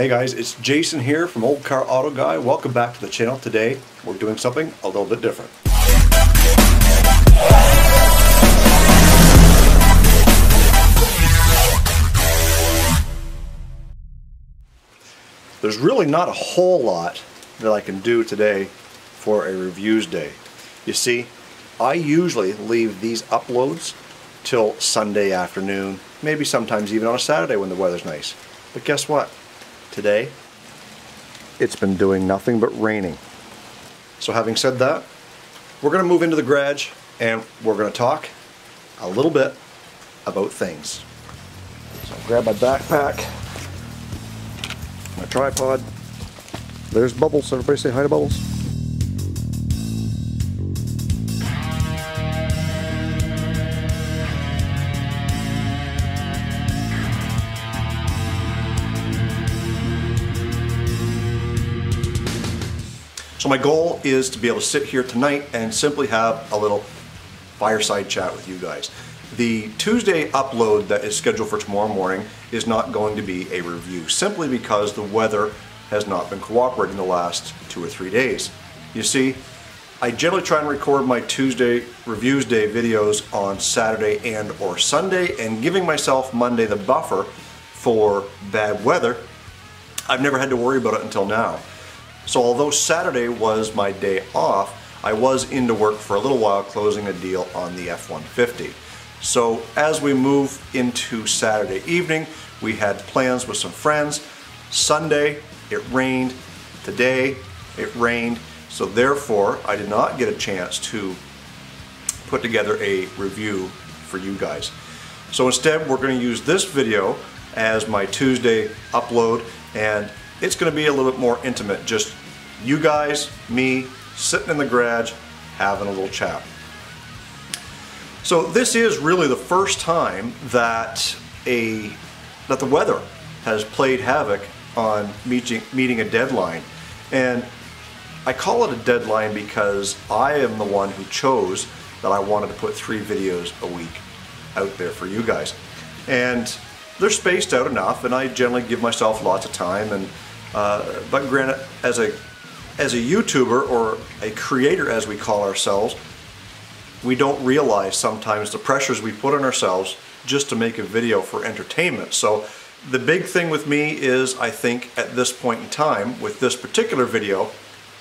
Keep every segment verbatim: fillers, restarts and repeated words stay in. Hey guys, it's Jason here from Old Car Auto Guy. Welcome back to the channel. Today we're doing something a little bit different. There's really not a whole lot that I can do today for a reviews day. You see, I usually leave these uploads till Sunday afternoon, maybe sometimes even on a Saturday when the weather's nice. But guess what? Today, it's been doing nothing but raining. So having said that, we're going to move into the garage and we're going to talk a little bit about things. So I'll grab my backpack, my tripod. There's Bubbles. Everybody say hi to Bubbles. So my goal is to be able to sit here tonight and simply have a little fireside chat with you guys. The Tuesday upload that is scheduled for tomorrow morning is not going to be a review, simply because the weather has not been cooperating the last two or three days. You see, I generally try and record my Tuesday Reviews Day videos on Saturday and or Sunday, and giving myself Monday the buffer for bad weather, I've never had to worry about it until now. So although Saturday was my day off, I was into work for a little while closing a deal on the F one fifty. So as we move into Saturday evening, we had plans with some friends. Sunday, it rained. Today, it rained. So therefore, I did not get a chance to put together a review for you guys. So instead, we're going to use this video as my Tuesday upload, and it's going to be a little bit more intimate, just you guys, me, sitting in the garage, having a little chat. So this is really the first time that a that the weather has played havoc on meeting, meeting a deadline. And I call it a deadline because I am the one who chose that I wanted to put three videos a week out there for you guys. And they're spaced out enough, and I generally give myself lots of time. And Uh, but granted, as a as a YouTuber, or a creator as we call ourselves, we don't realize sometimes the pressures we put on ourselves just to make a video for entertainment. So the big thing with me is, I think at this point in time with this particular video,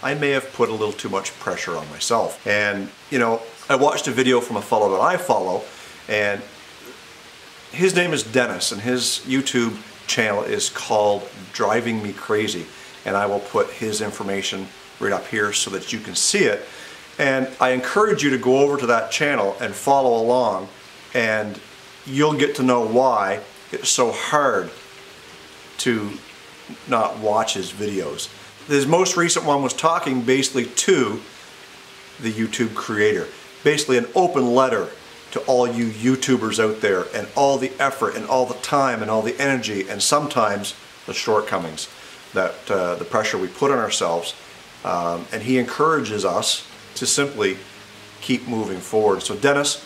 I may have put a little too much pressure on myself. And you know, I watched a video from a fellow that I follow, and his name is Dennis, and his YouTube channel is called Driving Me Crazy, and I will put his information right up here so that you can see it. And I encourage you to go over to that channel and follow along, and you'll get to know why it's so hard to not watch his videos. His most recent one was talking basically to the YouTube creator, basically an open letter to all you YouTubers out there, and all the effort and all the time and all the energy and sometimes the shortcomings that uh, the pressure we put on ourselves, um, and he encourages us to simply keep moving forward. So Dennis,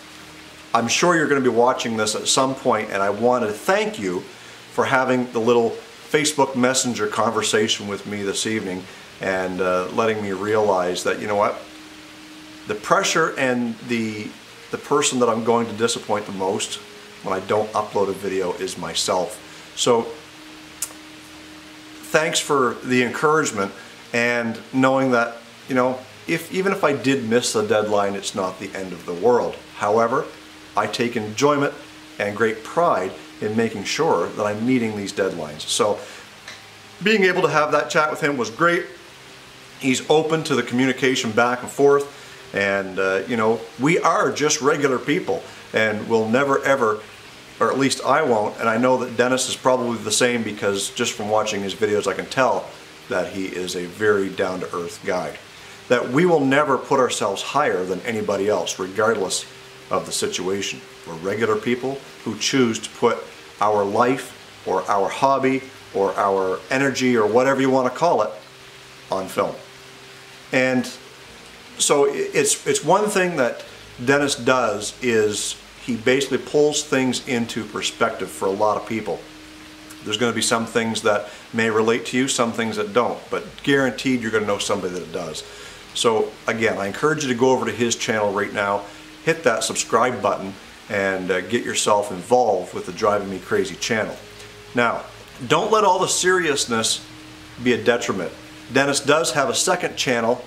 I'm sure you're going to be watching this at some point, and I want to thank you for having the little Facebook Messenger conversation with me this evening, and uh, letting me realize that, you know what, the pressure and the The person that I'm going to disappoint the most when I don't upload a video is myself. So thanks for the encouragement, and knowing that, you know, if even if I did miss the deadline, it's not the end of the world. However, I take enjoyment and great pride in making sure that I'm meeting these deadlines. So being able to have that chat with him was great. He's open to the communication back and forth. And uh, you know, we are just regular people, and we'll never ever, or at least I won't, and I know that Dennis is probably the same, because just from watching his videos I can tell that he is a very down-to-earth guy. That we will never put ourselves higher than anybody else, regardless of the situation. We're regular people who choose to put our life, or our hobby, or our energy, or whatever you want to call it, on film. And so it's it's one thing that Dennis does is he basically pulls things into perspective for a lot of people. there's going to be some things that may relate to you, some things that don't, but guaranteed you're going to know somebody that it does. So again, I encourage you to go over to his channel right now, hit that subscribe button, and uh, get yourself involved with the Driving Me Crazy channel. Now, don't let all the seriousness be a detriment. Dennis does have a second channel,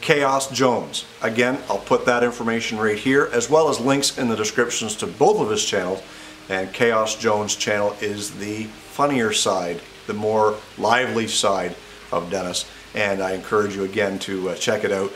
Chaos Jones. Again, I'll put that information right here, as well as links in the descriptions to both of his channels. And Chaos Jones' channel is the funnier side, the more lively side of Dennis. And I encourage you again to uh, check it out.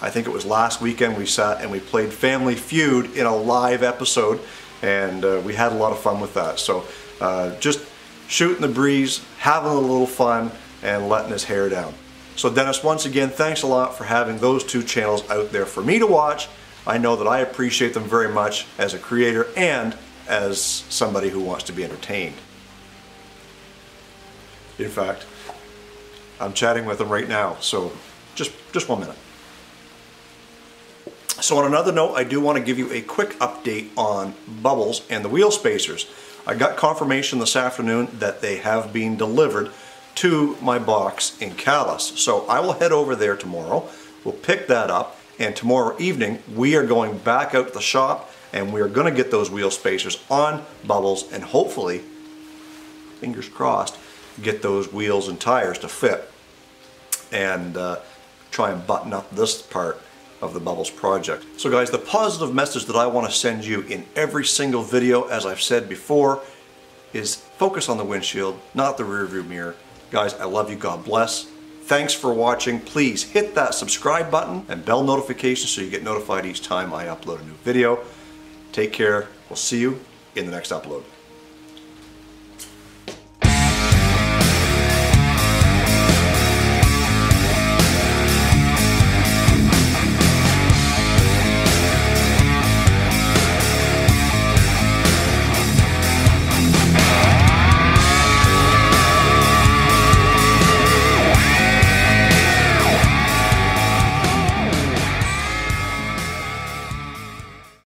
I think it was last weekend we sat and we played Family Feud in a live episode, and uh, we had a lot of fun with that. So uh, just shooting the breeze, having a little fun, and letting his hair down. So Dennis, once again, thanks a lot for having those two channels out there for me to watch. I know that I appreciate them very much as a creator and as somebody who wants to be entertained. In fact, I'm chatting with him right now, so just, just one minute. So on another note, I do want to give you a quick update on Bubbles and the wheel spacers. I got confirmation this afternoon that they have been delivered to my box in Calais. So I will head over there tomorrow, we'll pick that up, and tomorrow evening we are going back out to the shop and we are going to get those wheel spacers on Bubbles and hopefully, fingers crossed, get those wheels and tires to fit and uh, try and button up this part of the Bubbles project. So guys, the positive message that I want to send you in every single video, as I've said before, is focus on the windshield, not the rearview mirror. Guys, I love you, God bless. Thanks for watching. Please hit that subscribe button and bell notification so you get notified each time I upload a new video. Take care, we'll see you in the next upload.